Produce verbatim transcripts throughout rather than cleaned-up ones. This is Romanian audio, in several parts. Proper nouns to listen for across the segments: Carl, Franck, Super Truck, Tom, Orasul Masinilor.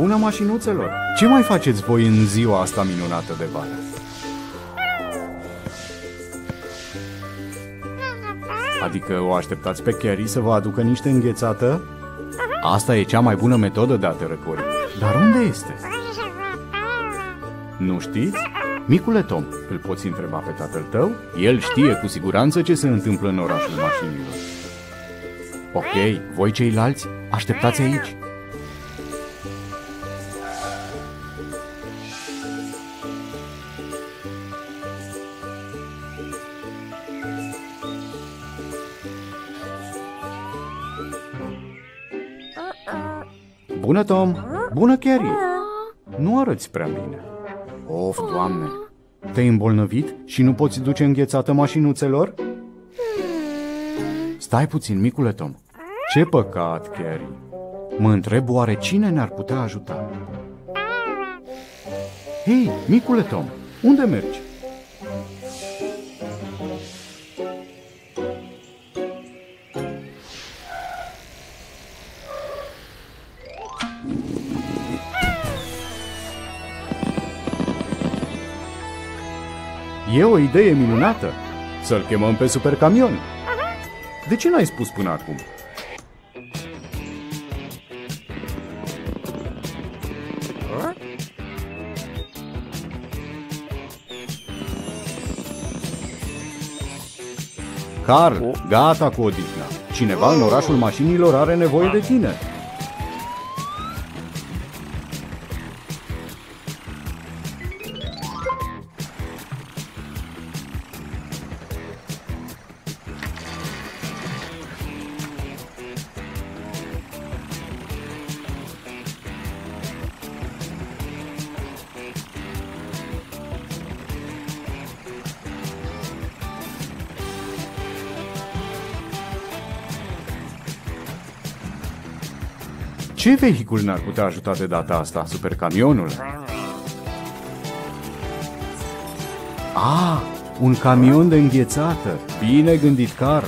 bună, mașinuțelor! Ce mai faceți voi în ziua asta minunată de vară? Adică o așteptați pe Carrie să vă aducă niște înghețată? Asta e cea mai bună metodă de a te răcori. Dar unde este? Nu știți? Micule Tom, îl poți întreba pe tatăl tău? El știe cu siguranță ce se întâmplă în orașul mașinilor. Ok, voi ceilalți, așteptați aici. Bună, Tom! Bună, Carrie! Nu arăți prea bine. Of, Doamne! Te-ai îmbolnăvit și nu poți duce înghețată mașinuțelor? Stai puțin, micule Tom. Ce păcat, Carrie! Mă întreb oare cine ne-ar putea ajuta? Hei, micule Tom, unde mergi? E o idee minunată! Să-l chemăm pe supercamion! De ce n-ai spus până acum? Carl, gata cu odihna! Cineva în orașul mașinilor are nevoie de tine! Ce vehicul ne-ar putea ajuta de data asta, supercamionul? Ah, un camion de înghețată! Bine gândit, Carl!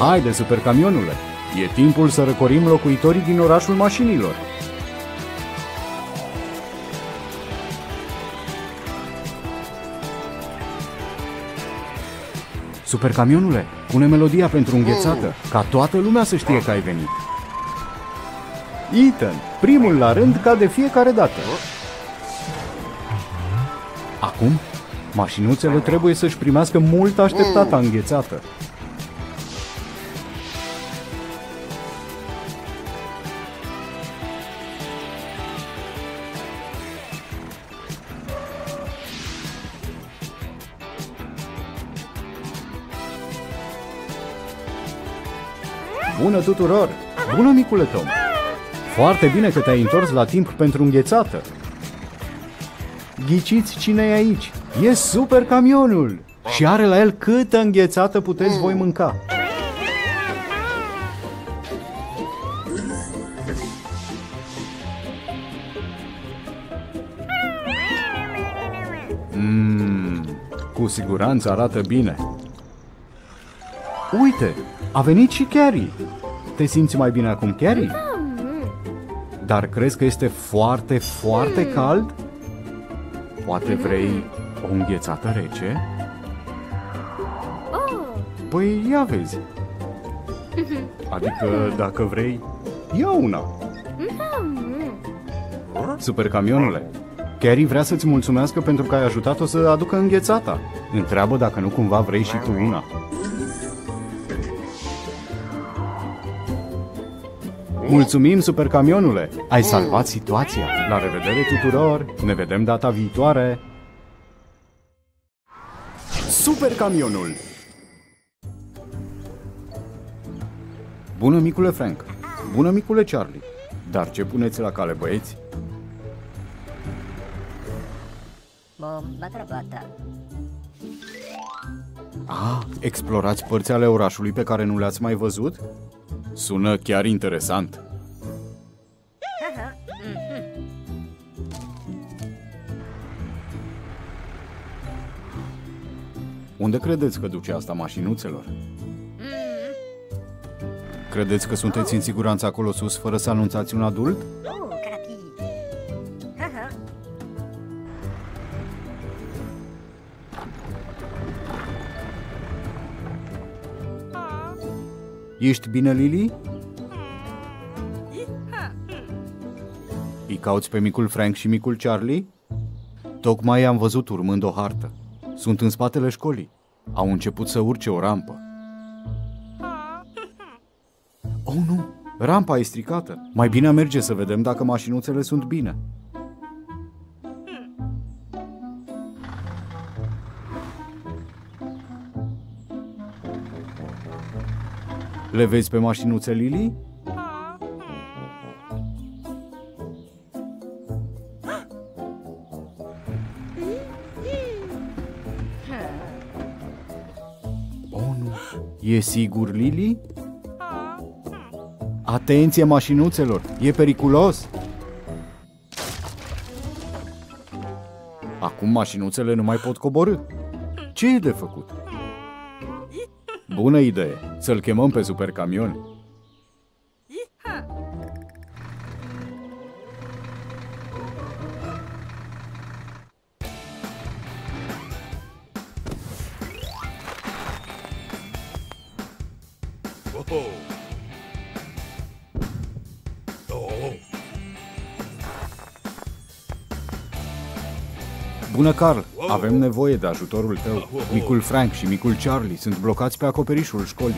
Haide, supercamionule! E timpul să răcorim locuitorii din orașul mașinilor! Supercamionule, pune melodia pentru înghețată, ca toată lumea să știe că ai venit! Ethan, primul la rând, ca de fiecare dată! Acum, mașinuțele trebuie să-și primească mult așteptata înghețată! Bună tuturor! Bună, micule Tom! Foarte bine că te-ai întors la timp pentru înghețată! Ghiciți cine e aici! E supercamionul! Și are la el câtă înghețată puteți voi mânca! Mmm, cu siguranță arată bine! Uite! A venit și Carrie! Te simți mai bine acum, Carrie? Dar crezi că este foarte, foarte cald? Poate vrei o înghețată rece? Păi ia vezi! Adică, dacă vrei, ia una! Supercamionule, Carrie vrea să-ți mulțumească pentru că ai ajutat-o să aducă înghețata. Întreabă dacă nu cumva vrei și tu una. Mulțumim, supercamionule! Ai salvat situația! La revedere tuturor! Ne vedem data viitoare! Supercamionul! Bună, micule Frank! Bună, micule Charlie! Dar ce puneți la cale, băieți? Ah, explorați părți ale orașului pe care nu le-ați mai văzut? Sună chiar interesant. Unde credeți că duce asta mașinuțelor? Credeți că sunteți în siguranță acolo sus fără să anunțați un adult? Ești bine, Lily? Îi cauți pe micul Frank și micul Charlie? Tocmai i-am văzut urmând o hartă. Sunt în spatele școlii. Au început să urce o rampă. Oh, nu! Rampa e stricată. Mai bine merge să vedem dacă mașinuțele sunt bine. Le vezi pe mașinuțe, Lily? Oh, nu. E sigur, Lily? Atenție mașinuțelor! E periculos! Acum mașinuțele nu mai pot coborî. Ce e de făcut? Bună idee! Să-l chemăm pe supercamion! Bună, Carl! Avem nevoie de ajutorul tău. Micul Frank și micul Charlie sunt blocați pe acoperișul școlii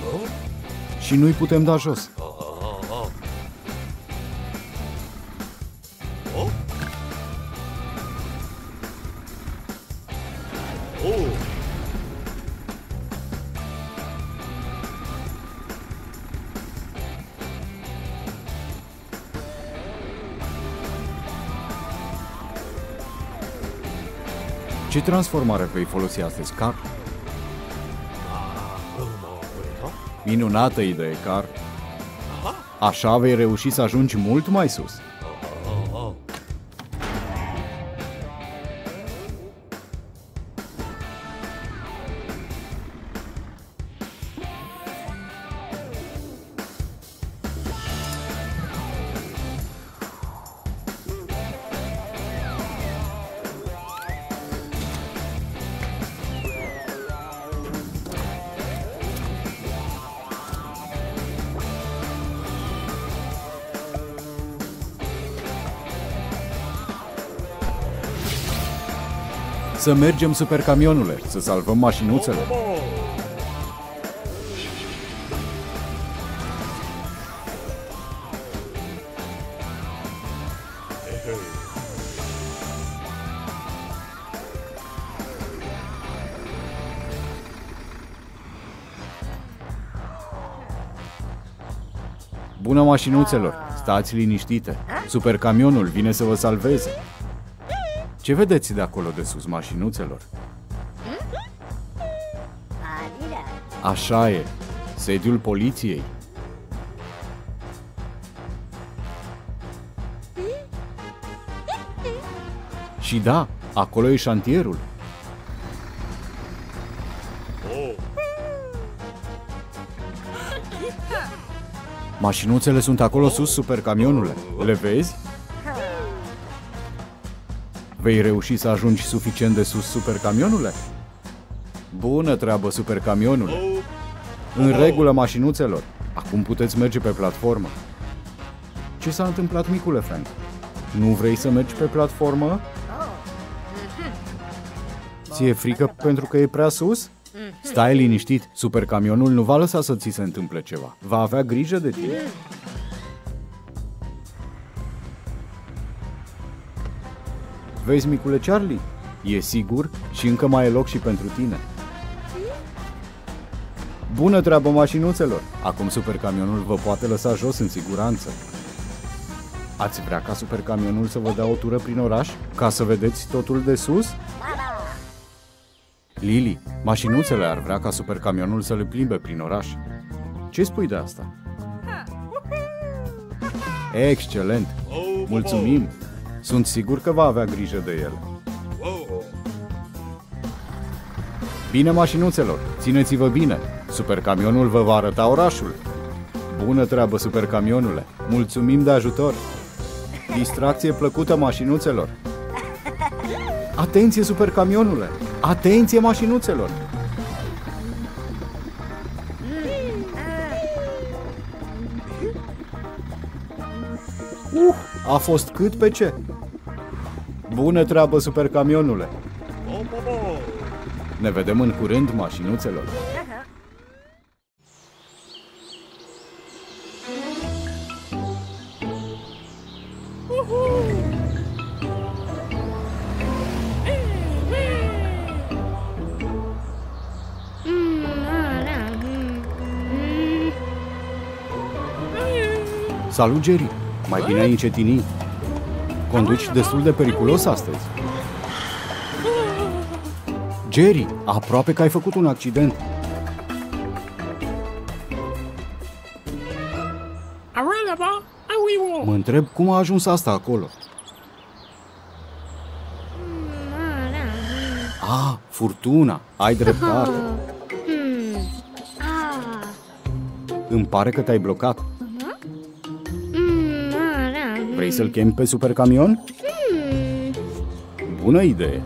și nu-i putem da jos. Ce transformare vei folosi astăzi, Carl? Minunată idee, Carl! Așa vei reuși să ajungi mult mai sus! Să mergem, supercamionule, să salvăm mașinuțele! Bună, mașinuțelor! Stați liniștite! Supercamionul vine să vă salveze! Ce vedeți de acolo de sus, mașinuțelor? Așa e, sediul poliției. Și da, acolo e șantierul. Mașinuțele sunt acolo sus, supercamionule. Le vezi? Vei reuși să ajungi suficient de sus, supercamionule? Bună treabă, supercamionule! În regulă, mașinuțelor! Acum puteți merge pe platformă. Ce s-a întâmplat, micule Frank? Nu vrei să mergi pe platformă? Ți-e frică pentru că e prea sus? Stai liniștit, supercamionul nu va lăsa să ți se întâmple ceva. Va avea grijă de tine. Vezi, micule Charlie? E sigur și încă mai e loc și pentru tine. Bună treabă mașinuțelor! Acum supercamionul vă poate lăsa jos în siguranță. Ați vrea ca supercamionul să vă dea o tură prin oraș, ca să vedeți totul de sus? Lili, mașinuțele ar vrea ca supercamionul să le plimbe prin oraș. Ce spui de asta? Excelent! Mulțumim! Sunt sigur că va avea grijă de ele. Bine, mașinuțelor! Țineți-vă bine! Supercamionul vă va arăta orașul! Bună treabă, supercamionule! Mulțumim de ajutor! Distracție plăcută, mașinuțelor! Atenție, supercamionule! Atenție, mașinuțelor! Uh, a fost cât pe ce! Bună treabă, supercamionule! Ne vedem în curând, mașinuțelor! Salut, Jerry! Mai bine ai încetini. Conduci destul de periculos astăzi. Jerry, aproape că ai făcut un accident. Mă întreb cum a ajuns asta acolo. Ah, furtuna! Ai dreptate! Îmi pare că te-ai blocat. Vrei să-l chemi pe supercamion? Bună idee!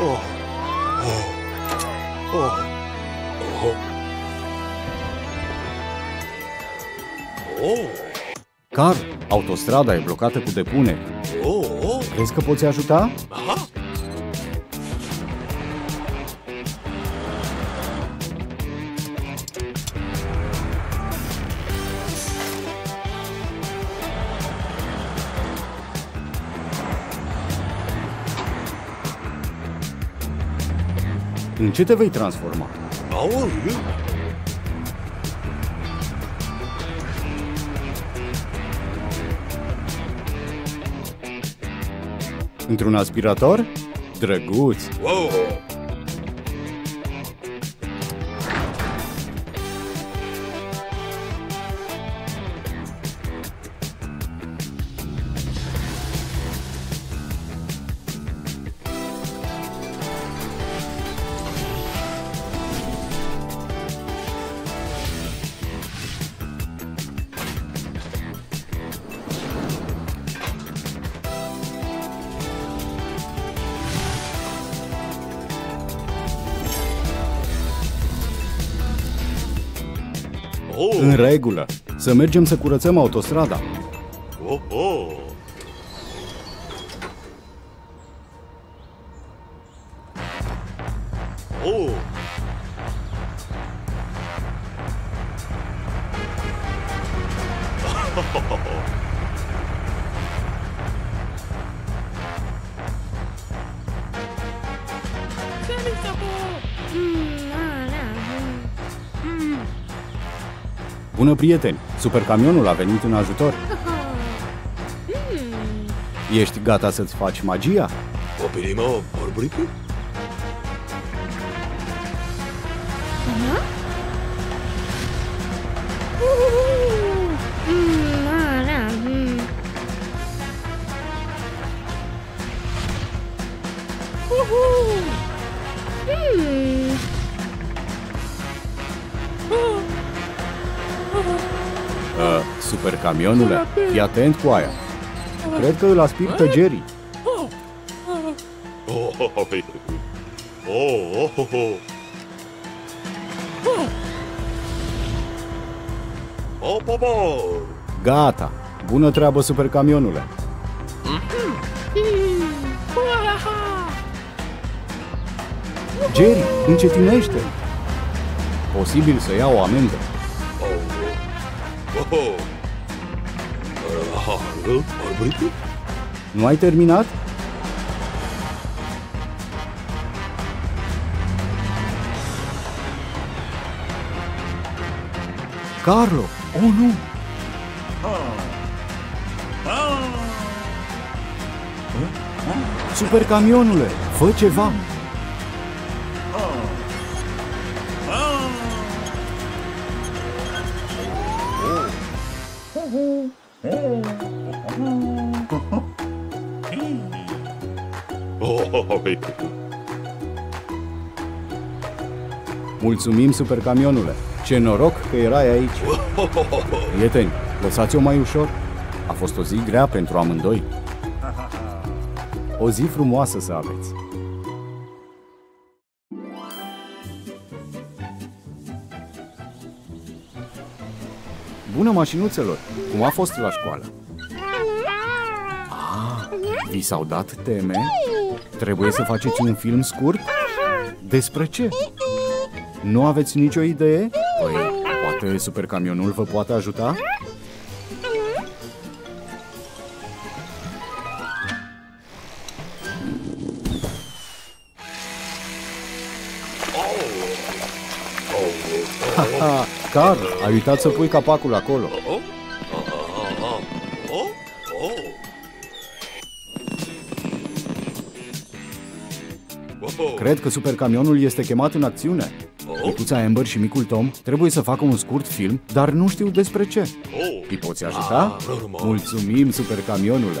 Oh. Oh. Oh. Oh. Oh. Carl, autostrada e blocată cu depuneri. Oh. Oh. Crezi că poți ajuta? Aha. În ce te vei transforma? Aoleu! Într-un aspirator? Drăguț! Wow! Oh. În regulă. Să mergem să curățăm autostrada. Oh, oh. Oh. Bună, prieteni! Supercamionul a venit în ajutor! Ești gata să-ți faci magia? Camionule, fii atent cu aia. Cred că îl aspir tăgerii. Gata! Bună treabă, super camionule! Jerry, încetinește! Posibil să iau o amendă. Nu ai terminat? Carlo, oh nu! Super camionule, fă ceva! Mulțumim, super camionule. Ce noroc că erai aici. Prieteni, lăsați-o mai ușor. A fost o zi grea pentru amândoi. O zi frumoasă să aveți. Bună, mașinuțelor! Cum a fost la școală? Ah, vi s-au dat teme? Trebuie să faceți un film scurt? Despre ce? Nu aveți nicio idee? Păi, poate supercamionul vă poate ajuta? Ha-ha, Carl, ai uitat să pui capacul acolo. Cred că supercamionul este chemat în acțiune. Micuța Amber și micul Tom trebuie să facă un scurt film, dar nu știu despre ce. Îi poți ajuta? Mulțumim, supercamionule!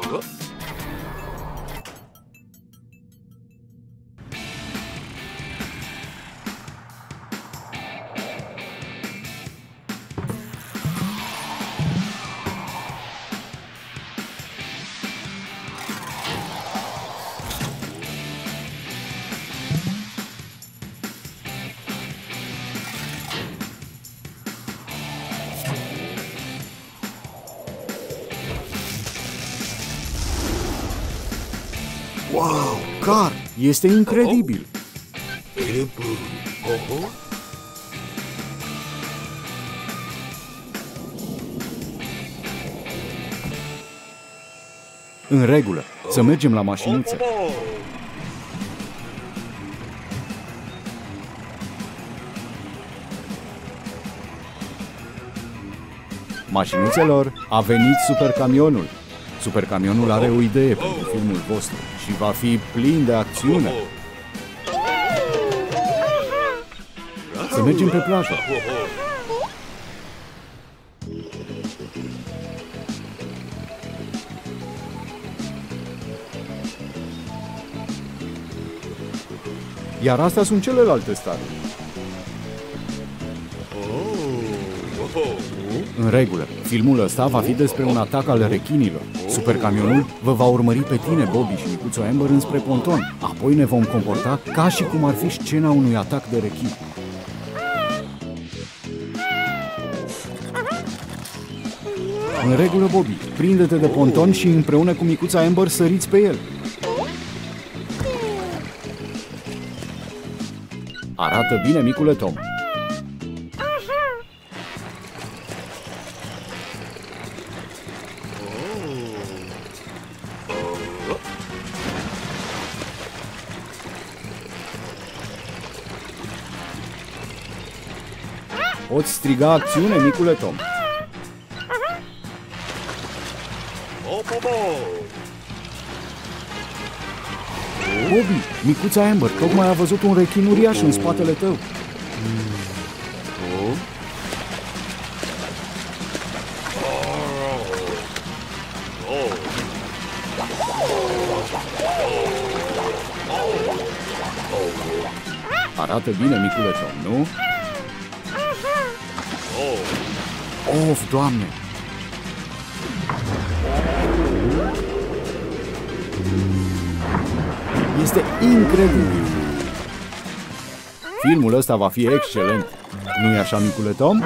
Wow, Carl, este incredibil! În regulă, să mergem la mașinuță! Mașinuțelor, a venit supercamionul! Supercamionul are o idee pentru filmul vostru și va fi plin de acțiune. Să mergem pe plajă. Iar astea sunt celelalte stadii. În regulă, filmul ăsta va fi despre un atac al rechinilor. Supercamionul vă va urmări pe tine, Bobby și micuțul Amber, înspre ponton. Apoi ne vom comporta ca și cum ar fi scena unui atac de rechin. În regulă, Bobby, prinde-te de ponton și împreună cu micuța Amber săriți pe el. Arată bine, micule Tom. Poți striga acțiune, micule Tom. Bobby, micuța Amber, tocmai a văzut un rechin uriaș în spatele tău. Arată bine, micule Tom, nu? Of, Doamne! Este incredibil! Filmul ăsta va fi excelent! Nu-i așa, micule Tom?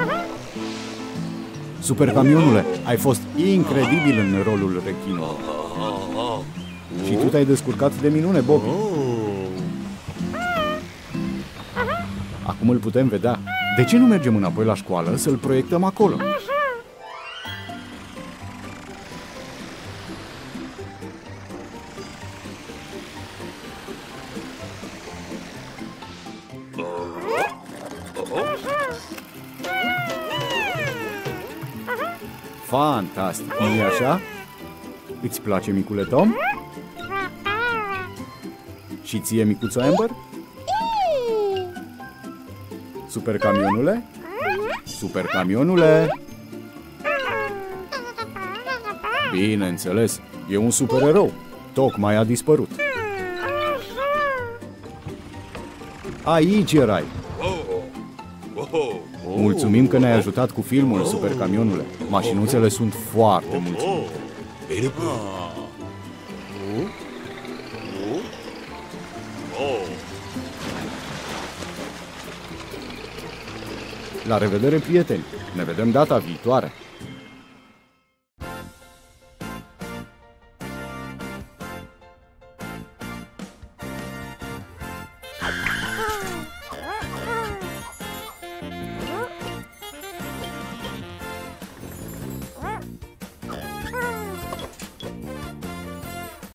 Supercamionule, ai fost incredibil în rolul rechinului. Și tu te-ai descurcat de minune, Bobby. Acum îl putem vedea. De ce nu mergem înapoi la școală să-l proiectăm acolo? Fantastic, nu-i așa? Îți place, micule Tom? Și ție, micuța Amber? Supercamionule? Supercamionule! Bineînțeles, e un supererou. Tocmai a dispărut. Aici erai! Mulțumim că ne-ai ajutat cu filmul, supercamionule. Mașinuțele sunt foarte mulțumite. La revedere, prieteni! Ne vedem data viitoare!